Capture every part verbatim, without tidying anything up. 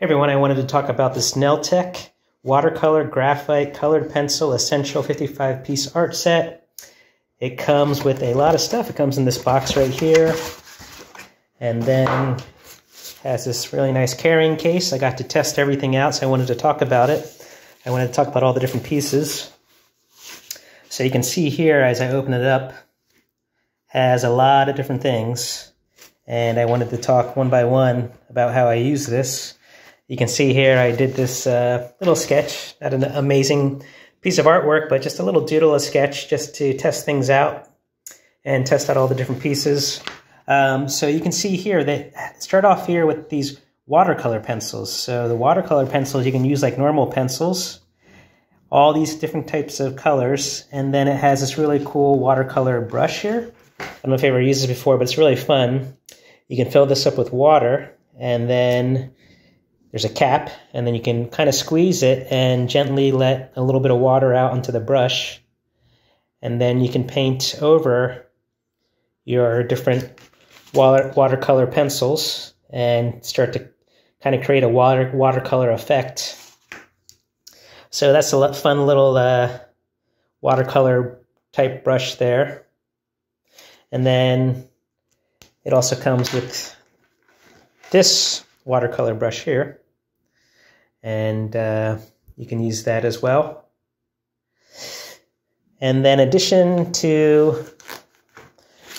Hey everyone, I wanted to talk about this Nil-Tech watercolor graphite colored pencil essential fifty-five piece art set. It comes with a lot of stuff. It comes in this box right here, and then has this really nice carrying case. I got to test everything out, so I wanted to talk about it. I wanted to talk about all the different pieces. So you can see here, as I open it up, has a lot of different things, and I wanted to talk one by one about how I use this. You can see here I did this uh, little sketch, not an amazing piece of artwork, but just a little doodle, a sketch, just to test things out and test out all the different pieces. Um, so you can see here that start off here with these watercolor pencils. So the watercolor pencils you can use like normal pencils, all these different types of colors, and then it has this really cool watercolor brush here. I don't know if I've ever used this before, but it's really fun. You can fill this up with water, and then there's a cap, and then you can kind of squeeze it and gently let a little bit of water out onto the brush. And then you can paint over your different water watercolor pencils and start to kind of create a water watercolor effect. So that's a fun little uh, watercolor type brush there. And then it also comes with this watercolor brush here, and uh, you can use that as well. And then in addition to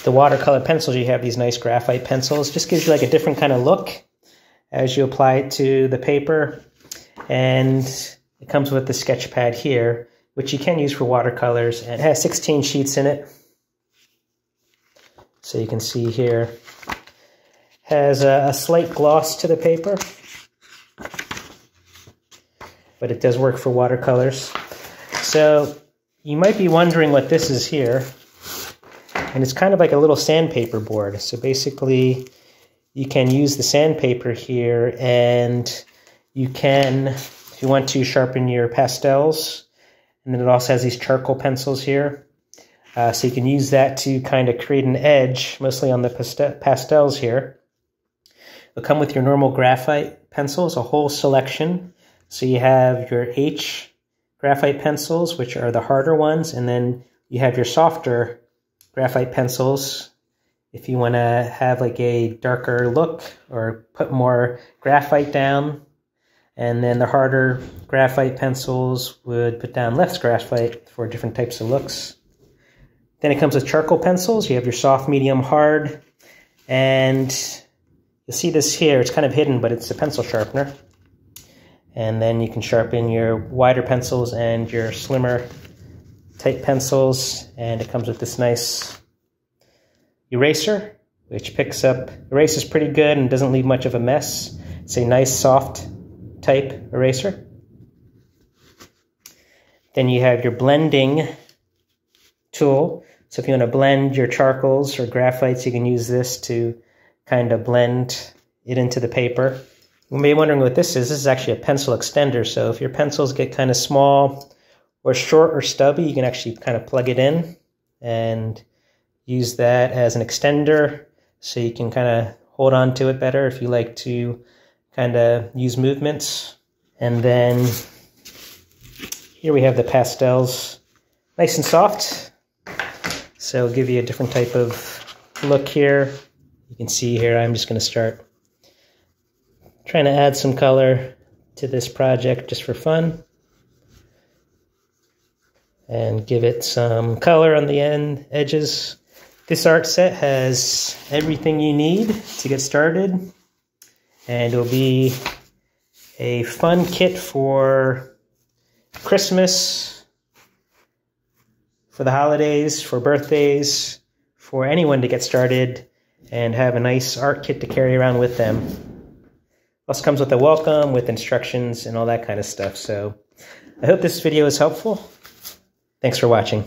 the watercolor pencils, you have these nice graphite pencils. Just gives you like a different kind of look as you apply it to the paper. And it comes with the sketch pad here, which you can use for watercolors, and it has sixteen sheets in it. So you can see here has a, a slight gloss to the paper, but it does work for watercolors. So you might be wondering what this is here, and it's kind of like a little sandpaper board. So basically you can use the sandpaper here, and you can, if you want to, sharpen your pastels. And then it also has these charcoal pencils here. Uh, so you can use that to kind of create an edge, mostly on the paste pastels here. It'll come with your normal graphite pencils, a whole selection. So you have your H graphite pencils, which are the harder ones, and then you have your softer graphite pencils if you want to have like a darker look or put more graphite down. And then the harder graphite pencils would put down less graphite for different types of looks. Then it comes with charcoal pencils. You have your soft, medium, hard, and you'll see this here. It's kind of hidden, but it's a pencil sharpener. And then you can sharpen your wider pencils and your slimmer type pencils. And it comes with this nice eraser, which picks up, erases pretty good and doesn't leave much of a mess. It's a nice, soft type eraser. Then you have your blending tool. So if you want to blend your charcoals or graphites, you can use this to kind of blend it into the paper. You may be wondering what this is. This is actually a pencil extender. So if your pencils get kind of small or short or stubby, you can actually kind of plug it in and use that as an extender, so you can kind of hold on to it better if you like to kind of use movements. And then here we have the pastels, nice and soft. So it'll give you a different type of look here. You can see here, I'm just gonna start trying to add some color to this project just for fun, and give it some color on the end edges. This art set has everything you need to get started, and it'll be a fun kit for Christmas, for the holidays, for birthdays, for anyone to get started and have a nice art kit to carry around with them. Also comes with a welcome, with instructions and all that kind of stuff. So I hope this video is helpful. Thanks for watching.